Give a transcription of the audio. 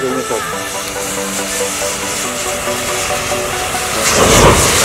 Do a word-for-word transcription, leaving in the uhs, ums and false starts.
tres metros.